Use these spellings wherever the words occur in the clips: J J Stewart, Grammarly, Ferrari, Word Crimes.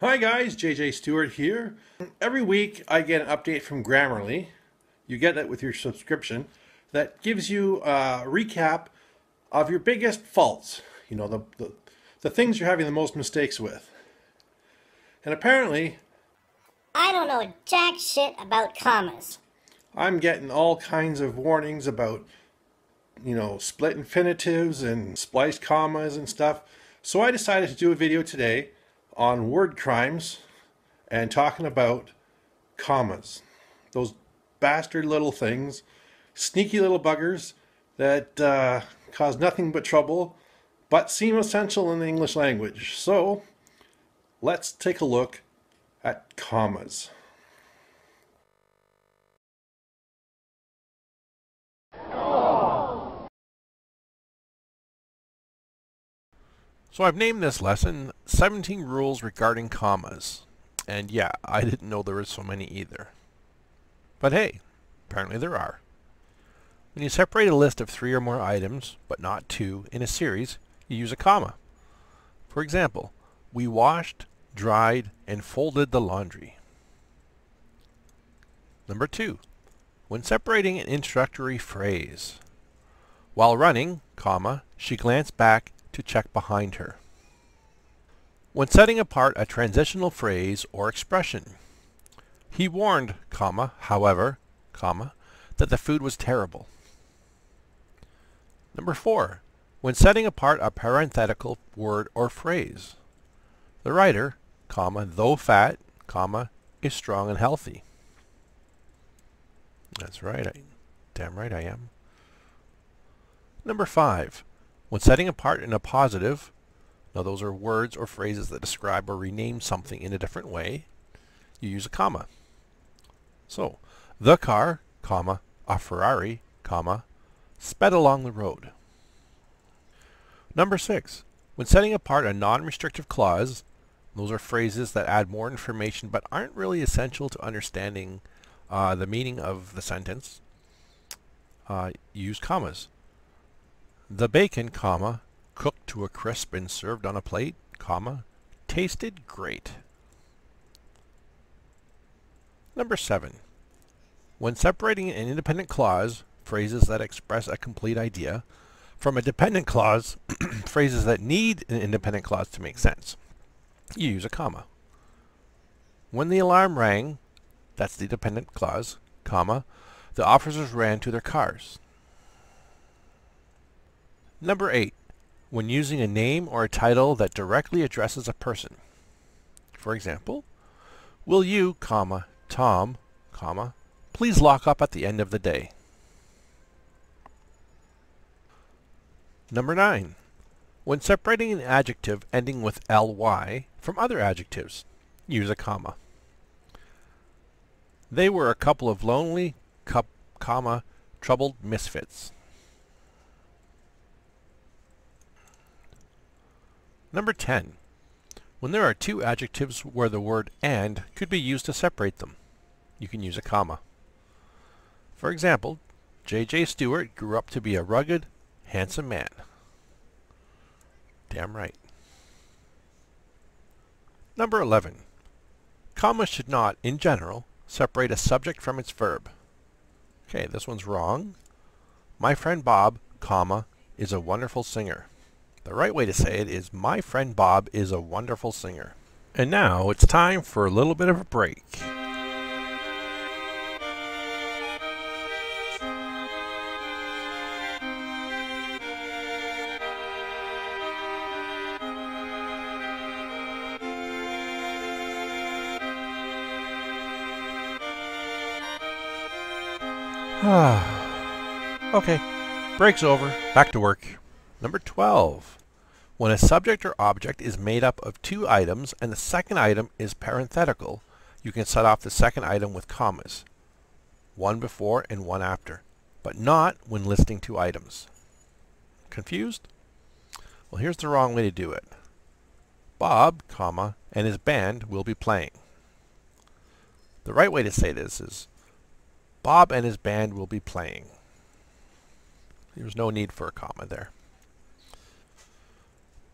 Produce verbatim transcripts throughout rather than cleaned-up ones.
Hi guys, J J Stewart here. Every week I get an update from Grammarly. You get it with your subscription that gives you a recap of your biggest faults, you know, the, the, the things you're having the most mistakes with. And apparently, I don't know jack shit about commas. I'm getting all kinds of warnings about, you know, split infinitives and spliced commas and stuff. So I decided to do a video today on word crimes and talking about commas. Those bastard little things, sneaky little buggers that uh, cause nothing but trouble but seem essential in the English language. So let's take a look at commas. So I've named this lesson seventeen Rules Regarding Commas, and yeah, I didn't know there were so many either. But hey, apparently there are. When you separate a list of three or more items, but not two, in a series, you use a comma. For example, we washed, dried, and folded the laundry. Number two, when separating an introductory phrase. While running, comma, she glanced back to check behind her. When setting apart a transitional phrase or expression, he warned, comma, however, comma, that the food was terrible. Number four, when setting apart a parenthetical word or phrase, the writer, comma, though fat, comma, is strong and healthy. That's right, I, damn right I am. Number five, when setting apart in a positive, now those are words or phrases that describe or rename something in a different way, you use a comma. So, the car, comma, a Ferrari, comma, sped along the road. Number six, when setting apart a non-restrictive clause, those are phrases that add more information but aren't really essential to understanding uh, the meaning of the sentence, uh, you use commas. The bacon, comma, cooked to a crisp and served on a plate, comma, tasted great. Number seven, when separating an independent clause, phrases that express a complete idea, from a dependent clause, phrases that need an independent clause to make sense, you use a comma. When the alarm rang, that's the dependent clause, comma, the officers ran to their cars. Number eight, when using a name or a title that directly addresses a person. For example, will you, comma, Tom, comma, please lock up at the end of the day. Number nine, when separating an adjective ending with ly from other adjectives, use a comma. They were a couple of lonely, cup, comma, troubled misfits. Number ten, when there are two adjectives where the word and could be used to separate them, you can use a comma. For example, J J Stewart grew up to be a rugged, handsome man. Damn right. Number eleven, commas should not, in general, separate a subject from its verb. Okay, this one's wrong. My friend Bob, comma, is a wonderful singer. The right way to say it is, my friend Bob is a wonderful singer. And now it's time for a little bit of a break. Ah, okay, break's over, back to work. Number twelve, when a subject or object is made up of two items and the second item is parenthetical, you can set off the second item with commas, one before and one after, but not when listing two items. Confused? Well, here's the wrong way to do it. Bob, comma, and his band will be playing. The right way to say this is, Bob and his band will be playing. There's no need for a comma there.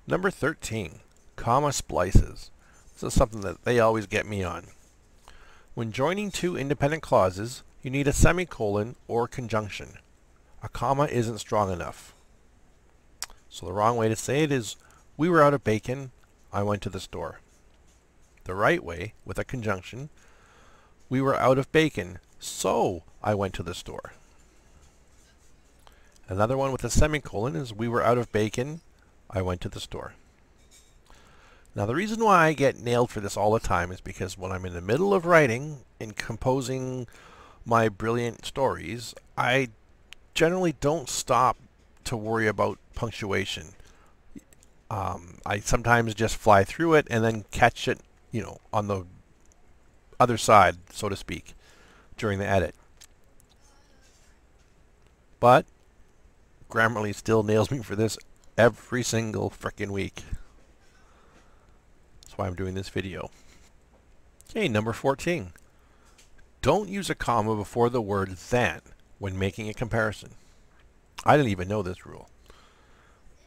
Number thirteen, comma splices. So it's something that they always get me on. When joining two independent clauses, you need a semicolon or conjunction. A comma isn't strong enough. So the wrong way to say it is, we were out of bacon, I went to the store. The right way, with a conjunction, we were out of bacon, so I went to the store. Another one with a semicolon is, we were out of bacon, I went to the store. Now the reason why I get nailed for this all the time is because when I'm in the middle of writing and composing my brilliant stories, I generally don't stop to worry about punctuation. Um, I sometimes just fly through it and then catch it, you know, on the other side, so to speak, during the edit. But Grammarly still nails me for this every single frickin' week. Why I'm doing this video. Okay, number fourteen. Don't use a comma before the word "than" when making a comparison. I didn't even know this rule.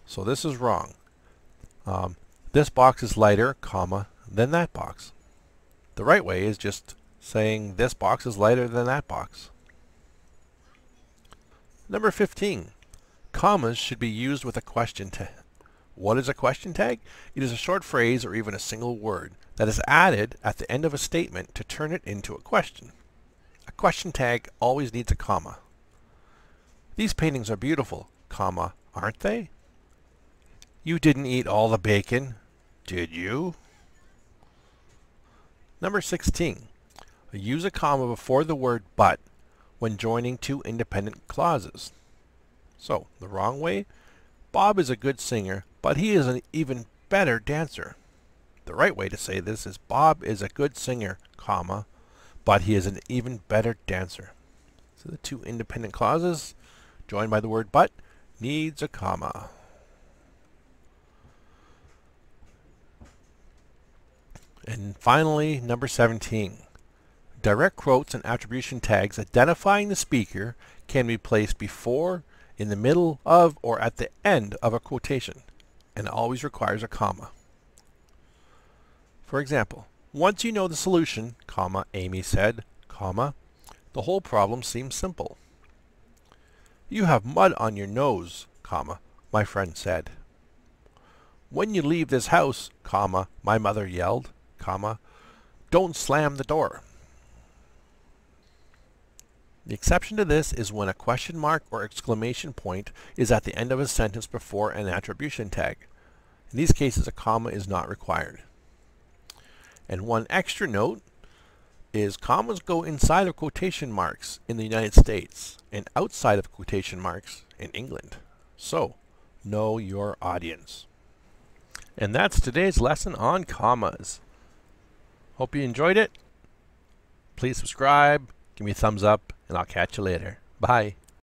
So this is wrong. Um, this box is lighter, comma, than that box. The right way is just saying this box is lighter than that box. Number fifteen. Commas should be used with a question tag. What is a question tag? It is a short phrase or even a single word that is added at the end of a statement to turn it into a question. A question tag always needs a comma. These paintings are beautiful, comma, aren't they? You didn't eat all the bacon, did you? Number sixteen. Use a comma before the word "but" when joining two independent clauses. So, the wrong way? Bob is a good singer, but he is an even better dancer. The right way to say this is Bob is a good singer, comma, but he is an even better dancer. So the two independent clauses, joined by the word "but," needs a comma. And finally, number seventeen. Direct quotes and attribution tags identifying the speaker can be placed before, in the middle of, or at the end of a quotation, and always requires a comma. For example, once you know the solution, comma, Amy said, comma, the whole problem seems simple. You have mud on your nose, comma, my friend said. When you leave this house, comma, my mother yelled, comma, don't slam the door. The exception to this is when a question mark or exclamation point is at the end of a sentence before an attribution tag. In these cases, a comma is not required. And one extra note is commas go inside of quotation marks in the United States and outside of quotation marks in England. So, know your audience. And that's today's lesson on commas. Hope you enjoyed it. Please subscribe, give me a thumbs up, and I'll catch you later. Bye.